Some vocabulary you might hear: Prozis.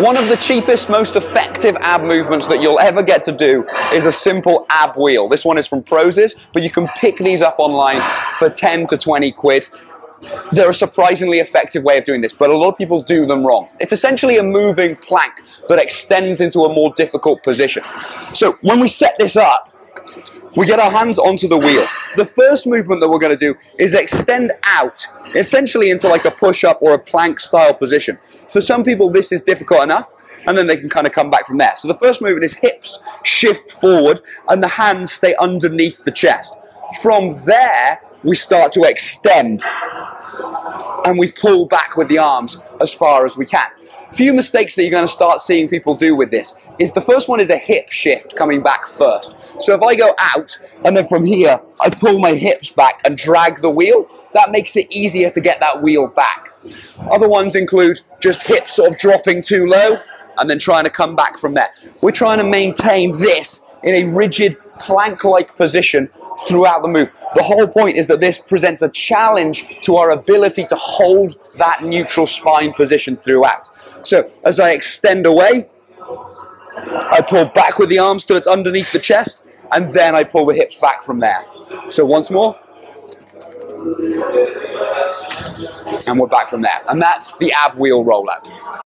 One of the cheapest, most effective ab movements that you'll ever get to do is a simple ab wheel. This one is from Prozis, but you can pick these up online for 10 to 20 quid. They're a surprisingly effective way of doing this, but a lot of people do them wrong. It's essentially a moving plank that extends into a more difficult position. So when we set this up, we get our hands onto the wheel. The first movement that we're going to do is extend out, essentially into like a push-up or a plank style position. For some people this is difficult enough, and then they can kind of come back from there. So the first movement is hips shift forward and the hands stay underneath the chest. From there we start to extend and we pull back with the arms as far as we can. Few mistakes that you're going to start seeing people do with this is the first one is a hip shift coming back first. So if I go out and then from here I pull my hips back and drag the wheel, that makes it easier to get that wheel back. Other ones include just hips sort of dropping too low and then trying to come back from there. We're trying to maintain this in a rigid plank-like position throughout the move. The whole point is that this presents a challenge to our ability to hold that neutral spine position throughout. So as I extend away, I pull back with the arms till it's underneath the chest, and then I pull the hips back from there. So once more. And we're back from there. And that's the ab wheel rollout.